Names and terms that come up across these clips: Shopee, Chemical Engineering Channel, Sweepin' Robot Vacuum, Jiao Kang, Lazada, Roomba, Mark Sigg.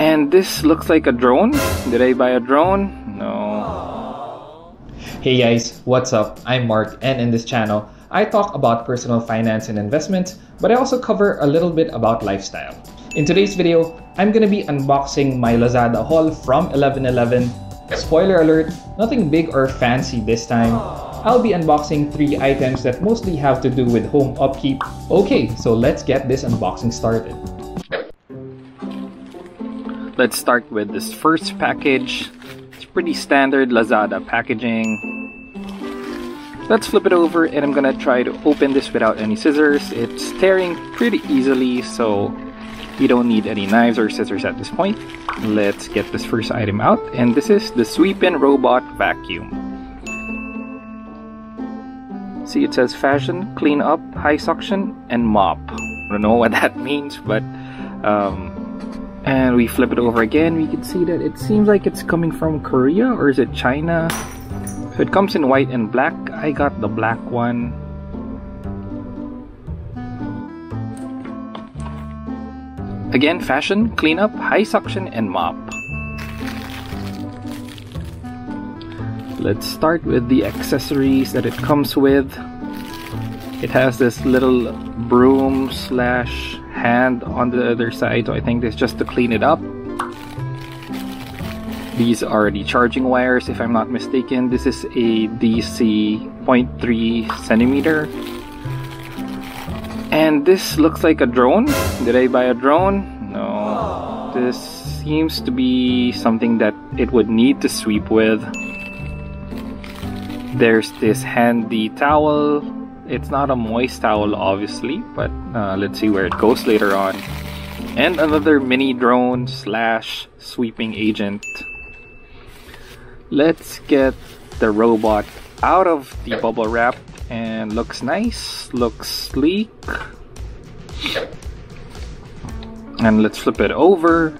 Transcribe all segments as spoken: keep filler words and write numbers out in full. And this looks like a drone. Did I buy a drone? No. Hey guys, what's up? I'm Mark, and in this channel, I talk about personal finance and investments, but I also cover a little bit about lifestyle. In today's video, I'm gonna be unboxing my Lazada haul from eleven eleven. Spoiler alert, nothing big or fancy this time. I'll be unboxing three items that mostly have to do with home upkeep. Okay, so let's get this unboxing started. Let's start with this first package. It's pretty standard Lazada packaging. Let's flip it over, and I'm gonna try to open this without any scissors. It's tearing pretty easily, so you don't need any knives or scissors at this point. Let's get this first item out, and this is the Sweepin' Robot Vacuum. See, it says fashion, clean up, high suction, and mop. I don't know what that means, but um, and we flip it over again. We can see that it seems like it's coming from Korea, or is it China? So it comes in white and black. I got the black one. Again, fashion, cleanup, high suction, and mop. Let's start with the accessories that it comes with. It has this little broom slash hand on the other side, so I think this is just to clean it up. These are the charging wires, if I'm not mistaken. This is a D C zero point three centimeter. And this looks like a drone. Did I buy a drone? No. This seems to be something that it would need to sweep with. There's this handy towel. It's not a moist towel, obviously, but uh, let's see where it goes later on. And another mini drone slash sweeping agent. Let's get the robot out of the bubble wrap, and looks nice, looks sleek. And let's flip it over,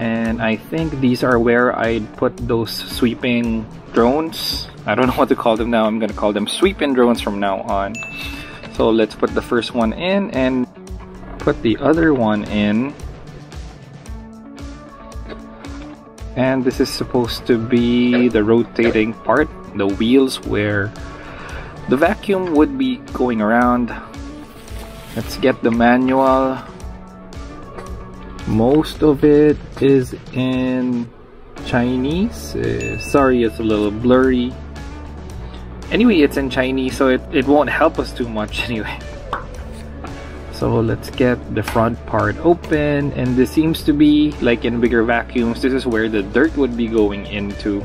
and I think these are where I'd put those sweeping drones. I don't know what to call them now. I'm gonna call them sweeping drones from now on. So let's put the first one in and put the other one in. And this is supposed to be the rotating part, the wheels where the vacuum would be going around. Let's get the manual. Most of it is in Chinese. Uh, sorry, it's a little blurry. Anyway, it's in Chinese, so it, it won't help us too much anyway. So let's get the front part open, and this seems to be like in bigger vacuums, this is where the dirt would be going into.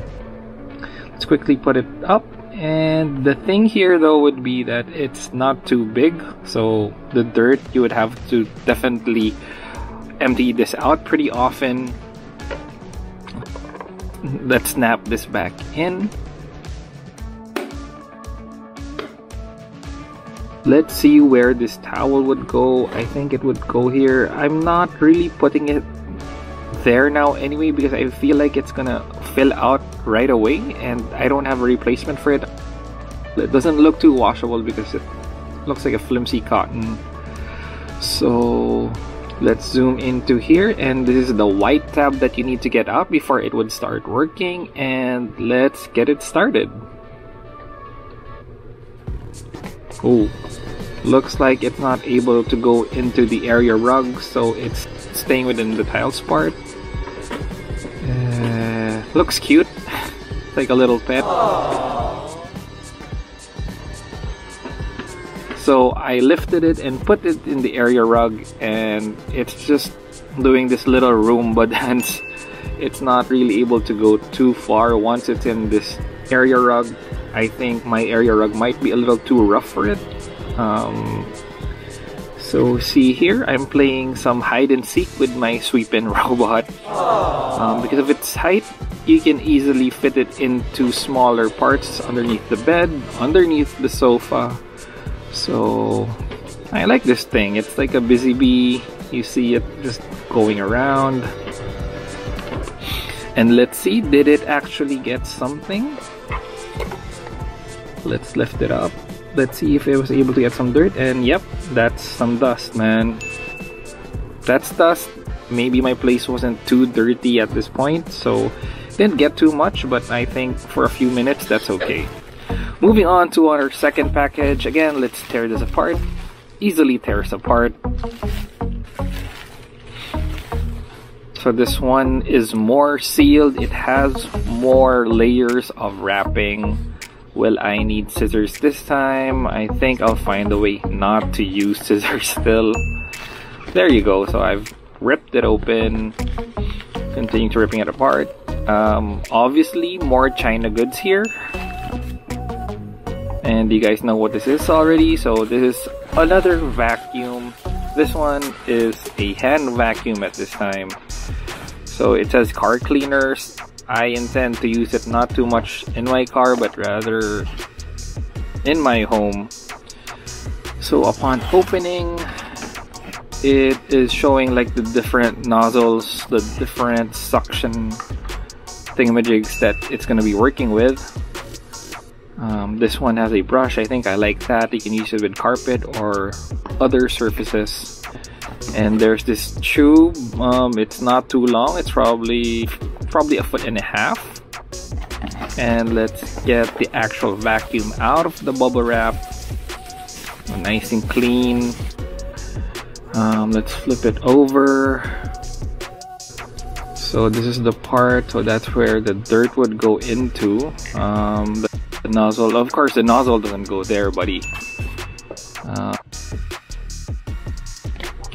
Let's quickly put it up, and the thing here though would be that it's not too big, so the dirt you would have to definitely empty this out pretty often. Let's snap this back in. Let's see where this towel would go. I think it would go here. I'm not really putting it there now anyway because I feel like it's gonna fill out right away and I don't have a replacement for it. It doesn't look too washable because it looks like a flimsy cotton. So let's zoom into here, and this is the white tab that you need to get out before it would start working, and let's get it started. Oh, looks like it's not able to go into the area rug, so it's staying within the tiles part. Uh, looks cute, like a little pet. Aww. So I lifted it and put it in the area rug, and it's just doing this little Roomba dance. It's not really able to go too far once it's in this area rug. I think my area rug might be a little too rough for it. Um, so see here, I'm playing some hide and seek with my Sweepin' Robot. Um, because of its height, you can easily fit it into smaller parts underneath the bed, underneath the sofa. So I like this thing. It's like a busy bee. You see it just going around. And let's see, did it actually get something? Let's lift it up. Let's see if it was able to get some dirt. And yep, that's some dust, man. That's dust. maybe my place wasn't too dirty at this point, so didn't get too much, but I think for a few minutes that's okay. Moving on to our second package. Again, let's tear this apart. Easily tears apart. So this one is more sealed. It has more layers of wrapping. Will I need scissors this time? I think I'll find a way not to use scissors still. There you go. So I've ripped it open. Continue to ripping it apart. Um, obviously more China goods here. And you guys know what this is already. So this is another vacuum. This one is a hand vacuum at this time. So it says car cleaners. I intend to use it not too much in my car, but rather in my home. So upon opening, it is showing like the different nozzles, the different suction thingamajigs that it's going to be working with. Um, this one has a brush. I think I like that. You can use it with carpet or other surfaces. And there's this tube. Um, it's not too long. It's probably probably a foot and a half. And let's get the actual vacuum out of the bubble wrap. Nice and clean. Um, let's flip it over. So this is the part. So that's where the dirt would go into. Um, the The nozzle, of course, the nozzle doesn't go there, buddy. Uh,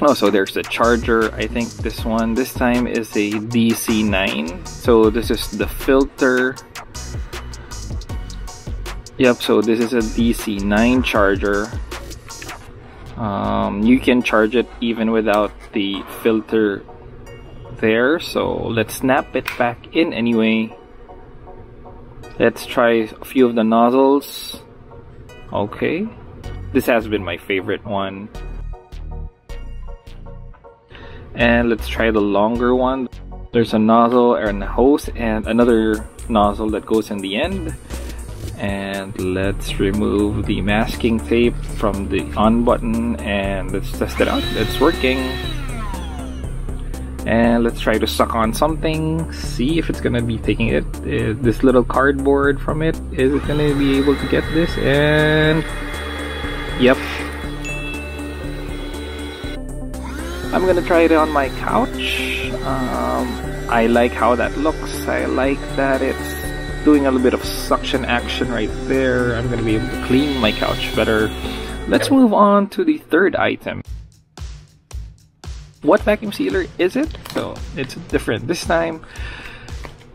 oh, so there's the charger. I think this one, this time, is a D C nine. So this is the filter. Yep, so this is a D C nine charger. Um, you can charge it even without the filter there. So let's snap it back in anyway. Let's try a few of the nozzles. Okay. This has been my favorite one. And let's try the longer one. There's a nozzle and a hose and another nozzle that goes in the end. And let's remove the masking tape from the on button and let's test it out. It's working. And let's try to suck on something, see if it's gonna be taking it. Is this little cardboard from it, is it gonna be able to get this? And yep. I'm gonna try it on my couch. Um, I like how that looks. I like that it's doing a little bit of suction action right there. I'm gonna be able to clean my couch better. Let's move on to the third item. What vacuum sealer is it? So it's different this time.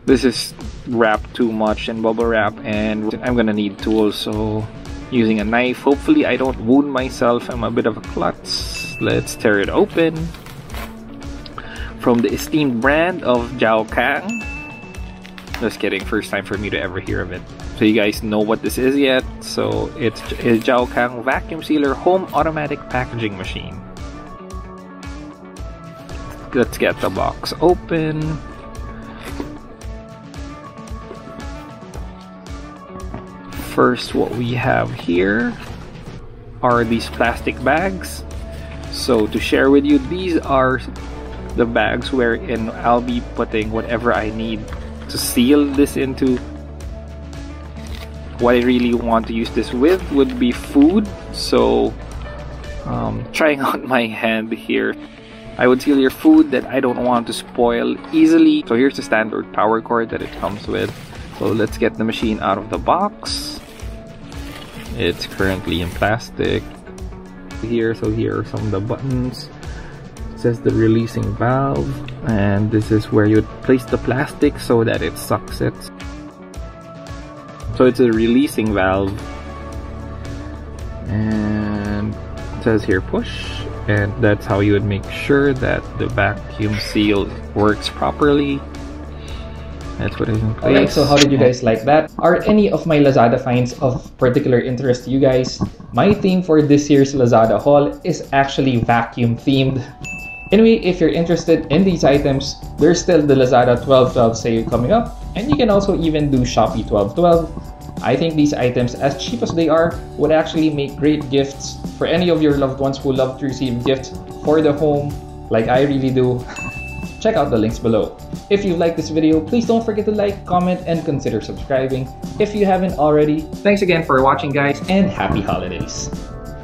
This is wrapped too much in bubble wrap and I'm gonna need tools, so using a knife. Hopefully I don't wound myself. I'm a bit of a klutz. Let's tear it open. From the esteemed brand of Jiao Kang. Just kidding, first time for me to ever hear of it. So you guys know what this is yet. So it's a Jiao Kang vacuum sealer home automatic packaging machine. Let's get the box open. First, what we have here are these plastic bags. So to share with you, these are the bags wherein I'll be putting whatever I need to seal this into. What I really want to use this with would be food. So um, trying out my hand here. I would seal your food that I don't want to spoil easily. So here's the standard power cord that it comes with. So let's get the machine out of the box. It's currently in plastic. Here, so here are some of the buttons. It says the releasing valve. And this is where you would place the plastic so that it sucks it. So it's a releasing valve. And it says here push. And that's how you would make sure that the vacuum seal works properly. That's what is in place. Alright, so how did you guys like that? Are any of my Lazada finds of particular interest to you guys? My theme for this year's Lazada haul is actually vacuum themed. Anyway, if you're interested in these items, there's still the Lazada twelve twelve sale coming up. And you can also even do Shopee twelve twelve. I think these items, as cheap as they are, would actually make great gifts for any of your loved ones who love to receive gifts for the home, like I really do. check out the links below. If you like this video, please don't forget to like, comment, and consider subscribing if you haven't already. Thanks again for watching, guys, and happy holidays!